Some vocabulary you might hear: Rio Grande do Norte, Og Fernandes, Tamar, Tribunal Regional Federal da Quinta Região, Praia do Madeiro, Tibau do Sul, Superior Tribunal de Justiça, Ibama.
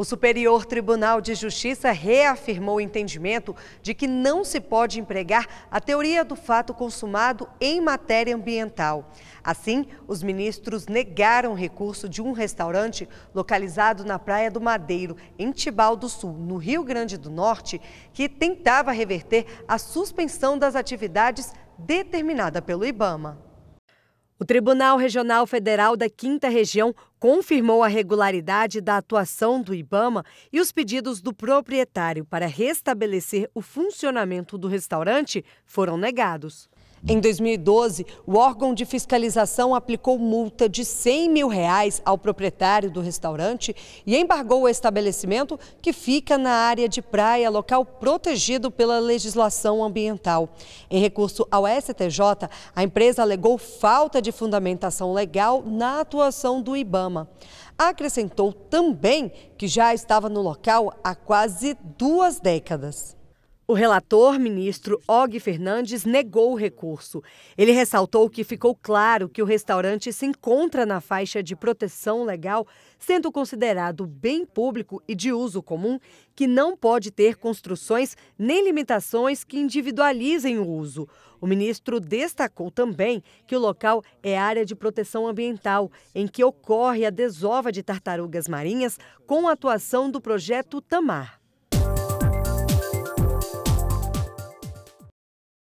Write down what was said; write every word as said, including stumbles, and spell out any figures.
O Superior Tribunal de Justiça reafirmou o entendimento de que não se pode empregar a teoria do fato consumado em matéria ambiental. Assim, os ministros negaram o recurso de um restaurante localizado na Praia do Madeiro, em Tibau do Sul, no Rio Grande do Norte, que tentava reverter a suspensão das atividades determinada pelo Ibama. O Tribunal Regional Federal da Quinta Região confirmou a regularidade da atuação do Ibama e os pedidos do proprietário para restabelecer o funcionamento do restaurante foram negados. Em dois mil e doze, o órgão de fiscalização aplicou multa de cem mil reais ao proprietário do restaurante e embargou o estabelecimento, que fica na área de praia, local protegido pela legislação ambiental. Em recurso ao S T J, a empresa alegou falta de fundamentação legal na atuação do Ibama. Acrescentou também que já estava no local há quase duas décadas. O relator, ministro Og Fernandes, negou o recurso. Ele ressaltou que ficou claro que o restaurante se encontra na faixa de proteção legal, sendo considerado bem público e de uso comum, que não pode ter construções nem limitações que individualizem o uso. O ministro destacou também que o local é área de proteção ambiental, em que ocorre a desova de tartarugas marinhas com a atuação do projeto Tamar.